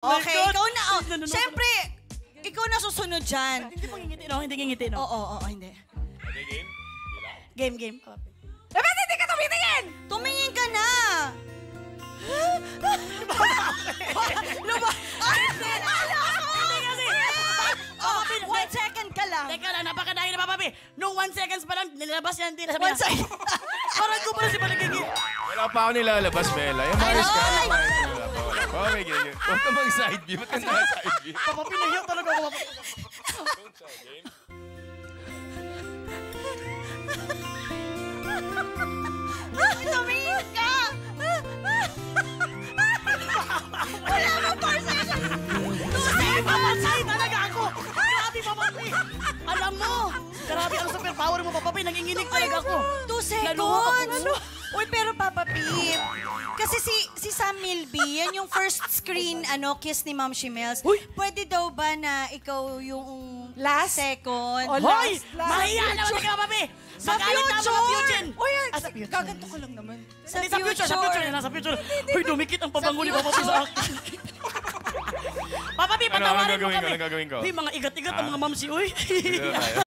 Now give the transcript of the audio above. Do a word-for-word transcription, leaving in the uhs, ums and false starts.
Okay, God. Ikaw na. Oh, siyempre, ikaw na susunod dyan. Hindi pang ngingiti, no? Hindi ngingiti, no? Oo, oh, oo, oh, oh, hindi. Okay, game? Game, game. Oh. Eh, ba't hindi ka tumitingin? Tumingin ka na. Luba. One second ka lang. Teka lang, napakadahil na, papi. No, one seconds pa lang, nilabas yan, hindi na sabi na. One second. Parang ko pala si Palagigil. Wala pa ako nilalabas, Melai. Yung maris ka. Ay, no! Oh, may ganyan. Huwag ka mag-side view. Ba't ka naka-side view? Papa, pinahiyak talaga ako. Don't try, game. Tumingin ka! Wala mo, Parsay! Tumingin ka! Papansay talaga ako! Grabe, Papansay! Alam mo! Grabe, ang superpower mo, Papapi. Nanginginig talaga ako. Two seconds! Uy, pero Papa Pip, kasi si si Sam Milby, yan yung first screen ano kiss ni Ma'am Shimels. Pwede daw ba na ikaw yung last second? Hoy! Mahiya naman ka, Papi! Magalit na mga future! Uy, gaganto ka lang naman. Sa future, sa future, sa future. Uy, dumikit ang pabango ni Papa Pip sa akin. Papa Pip, patawarin mo kami. Uy, mga igat-igat ang mga mamsi, uy.